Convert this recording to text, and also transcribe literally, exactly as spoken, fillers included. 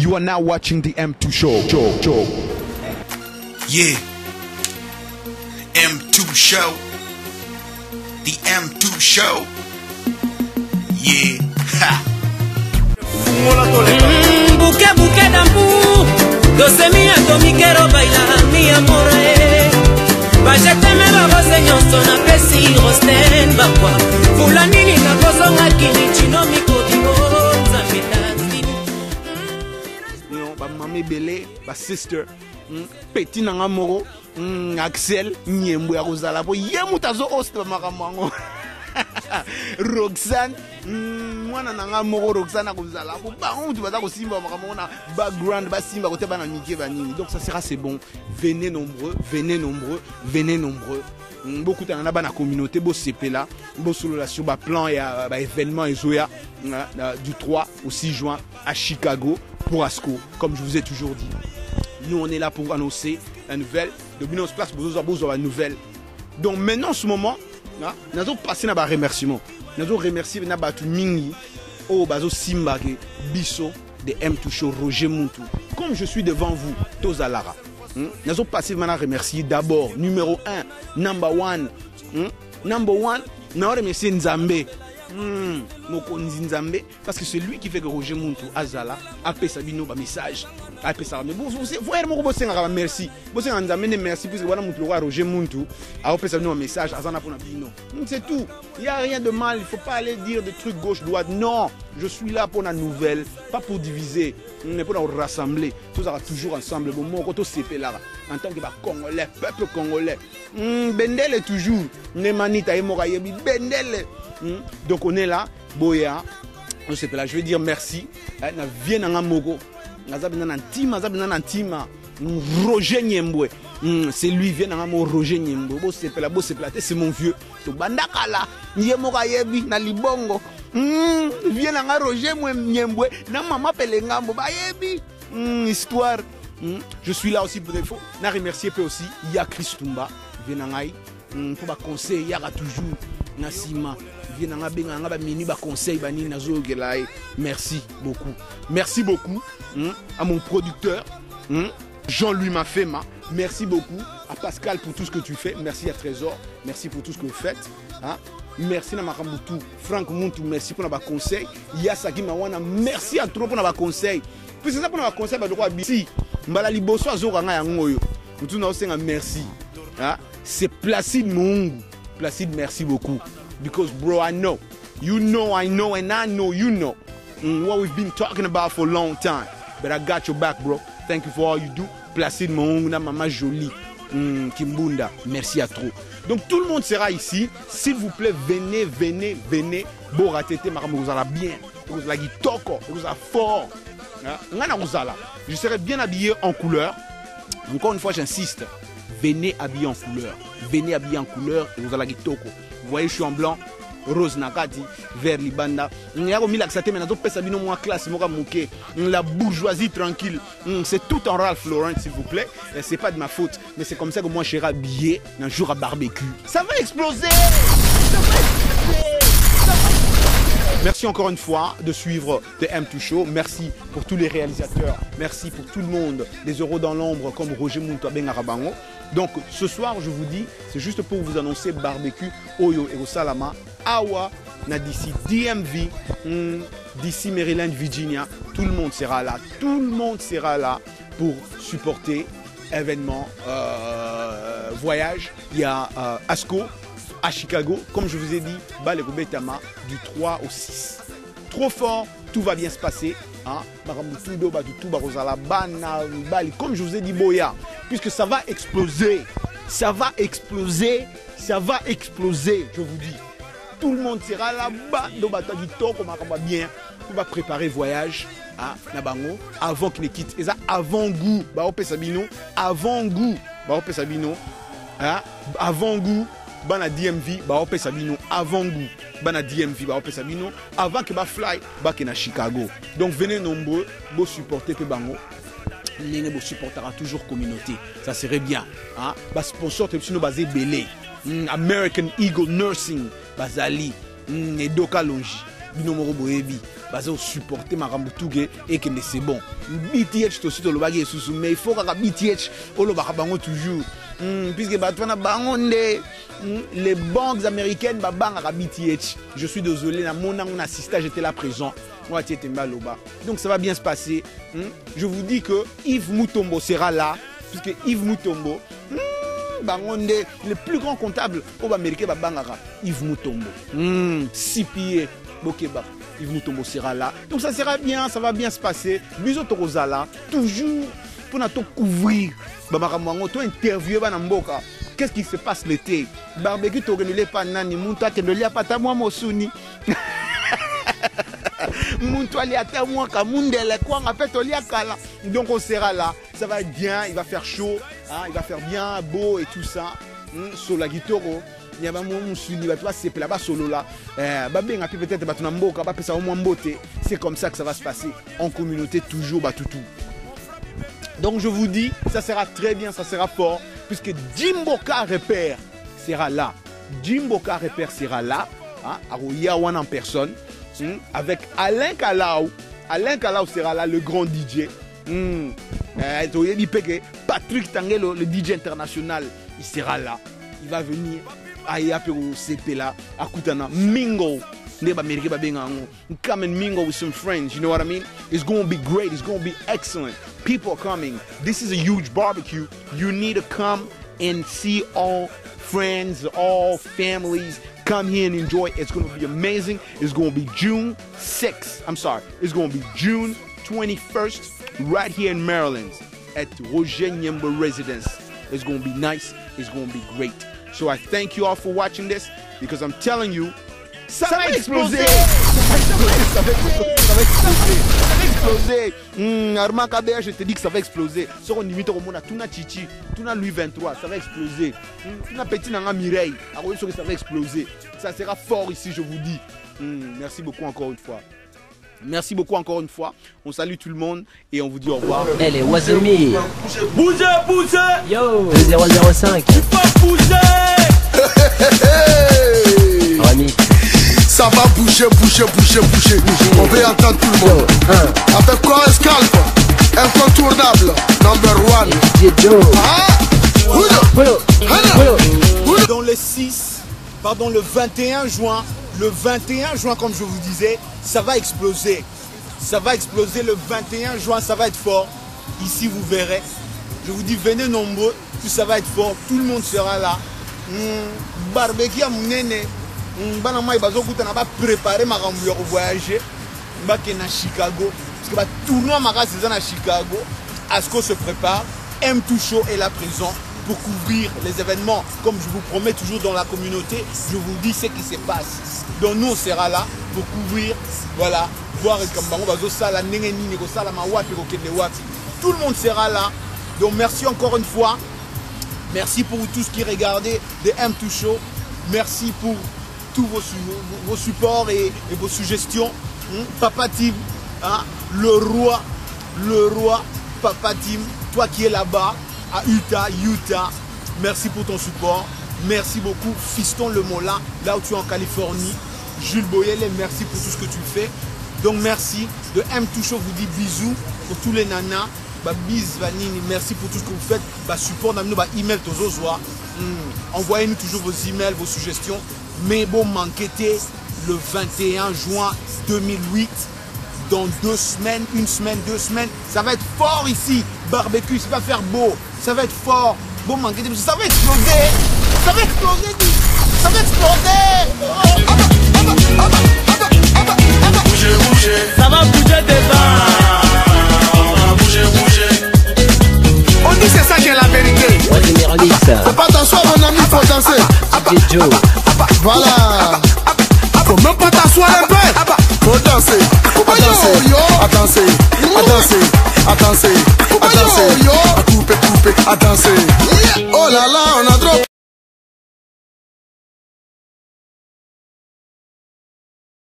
You are now watching the M two Show. Show, show. Yeah. M two Show. The M two Show. Yeah. Ha. Bouquet, bouquet d'amour. Doce mia, tomikero, baila, mi amore. Bajeteme la rose nyonso na pesi rosten bakwa. Fula nini na kozonga kini chino mikodimo. Mamé Belé, ma sister, Petit Nangamoro, Axel, Nyembo ya Rosalabo, Yemutazo Ost, Maramango, Roxane, Mwana Nangamoro, Roxane à Rosalabo, Baron, tu vas dire aussi, Maramona, background, Bassim, Baroté, Banamiki, Vanini. Donc ça sera, c'est bon. Venez nombreux, venez nombreux, venez nombreux. Beaucoup de gens dans la communauté, beau C P là, beau sur le plan et événement et Zoya du trois au six juin à Chicago pour ASCO. Comme je vous ai toujours dit, nous on est là pour annoncer la nouvelle. De bien on se place pour vous avoir la nouvelle. Donc maintenant, en ce moment, nous allons passer à un remerciement. Nous allons remercier Mingi, Obazo Simbake, Bisso de M deux Show, Roger Montou. Comme je suis devant vous, Tozalara. Hmm? Nous allons passer maintenant à remercier d'abord numéro un, number one. Hmm? number one, nous allons remercier Nzambé. Hmm. Nzambé, parce que c'est lui qui fait que Roger Montou Azala a fait sa bino, message. A fait sa bino, vous voyez, vous savez, merci. Vous savez, Nzambé, merci, puisque voilà, mon roi Roger Montou a fait sa bino, message, Azana pour la bino. C'est tout. Il n'y a rien de mal, il ne faut pas aller dire des trucs gauche-droite. Non, je suis là pour la nouvelle, pas pour diviser, mais pour nous rassembler. Tous serons toujours ensemble, bon, mon retour C P là, en tant que Congolais, peuple Congolais. Bendel est toujours, Nemanita et Morayebi, Bendel. Donc on est là, Boya, on s'appelle là, je veux dire merci. Na vienne en Amogo, Nazabina Nantima, Nazabina Nantima, Roger Nyembo. C'est lui vient en Amogo, Roger Nyembo. Bon c'est là, bon c'est là, c'est mon vieux. To Bandakala, Nyemoga Yebi, Nalibongo. Vienne en Roger Nyembo, na maman Pelengambo, Bayebi. Histoire. Je suis là aussi pour des fois. Na remercier peu aussi. Ya Christumba, vienne en Aïe. Pour ma conseil, Yara toujours. Nassima, viens en abîme, en abîme, mini, bas conseil, bani, nazo, gelai. Merci beaucoup. Merci beaucoup hein, à mon producteur, hein, Jean-Louis Mafema. Merci beaucoup à Pascal pour tout ce que tu fais. Merci à Trésor. Merci pour tout ce que vous faites. Hein. Merci à Makambutu, Franck Montou. Merci pour nos conseils. Yasaki Mawana. Merci à toi pour nos conseils. Puis c'est ça pour nos conseils, bah, je crois, Bissi. Malali Bosso, Zoranga, Yangoyo. Nous tous nous sommes merci. Hein. C'est Placide Mungu. Placide, merci beaucoup. Because, bro, I know. You know, I know, and I know you know. Mm, what we've been talking about for a long time. But I got your back, bro. Thank you for all you do. Placide, mon maman jolie. Mm, Kimbunda, merci à trop. Donc, tout le monde sera ici. S'il vous plaît, venez, venez, venez. Bora Tété, Maram, vous allez bien. Vous allez toko, vous allez fort. Je serai bien habillé en couleur. Encore une fois, j'insiste. Venez habillé en couleur. Venez habillé en couleur et vous allez toko. Vous voyez, je suis en blanc, rose nakati, vert libanda. Il y a mis l'accès, mais nous classe, la bourgeoisie tranquille. C'est tout en Ralph Laurence, s'il vous plaît. C'est pas de ma faute, mais c'est comme ça que moi je serai habillé un jour à barbecue. Ça va exploser. Ça va exploser. Ça va exploser. Merci encore une fois de suivre The M deux Show. Merci pour tous les réalisateurs. Merci pour tout le monde. Les euros dans l'ombre comme Roger Mountouaben Arabango. Donc ce soir, je vous dis, c'est juste pour vous annoncer barbecue, Oyo et Osalama, Awa, d'ici D M V, d'ici Maryland, Virginia. Tout le monde sera là. Tout le monde sera là pour supporter événement, euh, voyage. Il y a euh, ASCO. À Chicago, comme je vous ai dit, Balekobetama du trois au six. Trop fort, tout va bien se passer. Hein? Comme je vous ai dit, Boya, puisque ça va exploser, ça va exploser, ça va exploser, je vous dis. Tout le monde sera là-bas, du temps qu'on va bien, on va préparer voyage à Nabango avant qu'il ne quitte. Et ça, avant goût, avant goût, avant goût. Bana D M V, ba opé Sabino avant goût. Bana D M V, ba opé Sabino avant que ba fly, ba ke na Chicago. Donc venez nombreux, beau supporter pe bango. L'ennemi beau supportera toujours communauté. Ça serait bien, hein. Ba sponsor te sino basé Belé. American Eagle Nursing, Bazali, Nedoka Longi. binomoro boebi bazo supporter makambo tuge et que c'est bon B T H aussi to lobaki susu mais il faut que B T H au lobaka bango toujours puisque batwana bango ndé les banques américaines ba banga B T H. Je suis désolé na mon on assista j'étais là présent. Donc ça va bien se passer. Je vous dis que Yves Mutombo sera là puisque Yves Mutombo le plus grand comptable au Amérique, Yves Mutombo. Six pieds, Bokeba. Yves Mutombo sera là. Donc ça sera bien, ça va bien se passer. Biso Torozala, toujours pour nous couvrir. Bamaramango, toi interviewer Banamboka. Qu'est-ce qui se passe l'été? Barbecue, tu ne l'as pas, Nani, Mouta, tu ne l'as pas, moi, Mosuni. Donc on sera là, ça va bien, il va faire chaud, hein, il va faire bien, beau et tout ça. Sola Guitoro, il y a un moment où il va se là-bas solo là. C'est comme ça que ça va se passer en communauté toujours batoutou. Donc je vous dis, ça sera très bien, ça sera fort, puisque Jimboka Repère sera là. Jimboka Repère sera là, hein, à Royawan en personne. Mmh. Avec Alain Kalao. Alain Kalao sera là, le grand D J. Mmh. Euh, Patrick Tangelo, le D J international, il sera là. Il va venir à Yapero, C P là, à Koutana. Mingo. Come and mingle with some friends, you know what I mean? It's going to be great, it's going to be excellent. People are coming. This is a huge barbecue. You need to come and see all friends, all families. Come here and enjoy. It's going to be amazing. It's going to be June sixth. I'm sorry. It's going to be June twenty-first right here in Maryland at Roger Nyembo Residence. It's going to be nice. It's going to be great. So I thank you all for watching this because I'm telling you, ça va exploser. Ça va exploser. Ça va exploser. Ça va exploser. Mmh, Armand Kabea, je te dis que ça va exploser. Si on imite au monde, tout a Chichi, tout a Louis vingt-trois, ça va exploser. Tout a Petit Nanga Mireille, ça va exploser. Ça sera fort ici, je vous dis. Mmh, merci beaucoup encore une fois. Merci beaucoup encore une fois. On salue tout le monde et on vous dit au revoir. Elle est Wazemi. Bougez, bougez. Yo, zéro zéro cinq. Tu peux bouger. Rami. Ça va bouger, bouger, bouger, bouger. On veut entendre tout le monde. Avec quoi un scalp incontournable, number one. Dans le six, pardon, le vingt et un juin, le vingt et un juin, comme je vous disais, ça va exploser. Ça va exploser le vingt et un juin, ça va être fort. Ici, vous verrez. Je vous dis, venez nombreux, tout ça va être fort. Tout le monde sera là. Mmh, barbecue à mon nene. Banama ibazokuta na ba préparer ma rambu ya voyager mbake na Chicago parce que ba tournoi makasi za na Chicago. ASCO se prépare, M deux Show est là présent pour couvrir les événements comme je vous promets toujours dans la communauté, je vous dis ce qui se passe. Donc nous on sera là pour couvrir voilà, voir comme bango bazo sala ndenge nini ko sala mawapi ko kende wapi. Tout le monde sera là. Donc merci encore une fois. Merci pour vous tous qui regardez de M deux Show. Merci pour tous vos, vos, vos supports et, et vos suggestions. Mmh? Papa Tim, hein? le roi, le roi, Papa Tim, toi qui es là-bas, à Utah, Utah, merci pour ton support. Merci beaucoup, Fiston Le Mola, là où tu es en Californie. Jules Boyele, merci pour tout ce que tu fais. Donc merci, de M deux Show vous dit bisous pour tous les nanas. Bah, bis, vanini, merci pour tout ce que vous faites. Bah, support, nous, bah, email, tozozoa. Mmh. Envoyez-nous toujours vos emails, vos suggestions. Mais bon, m'enquêtez le vingt et un juin deux mille huit, dans deux semaines, une semaine, deux semaines, ça va être fort ici. Barbecue, ça va faire beau, ça va être fort. Bon, m'enquêtez, parce que ça va exploser. Ça va exploser, ça va exploser. Bougez, bougez. Ça va bouger des bas. On va bouger, bouger. On dit c'est ça qui est la vérité. Faut pas danser, mon ami, faut danser. Voilà. Faut même pas t'asseoir un peu. Faut danser. Faut pas danser. À danser. À danser. À danser. À danser. À couper, couper. À danser. Oh là là.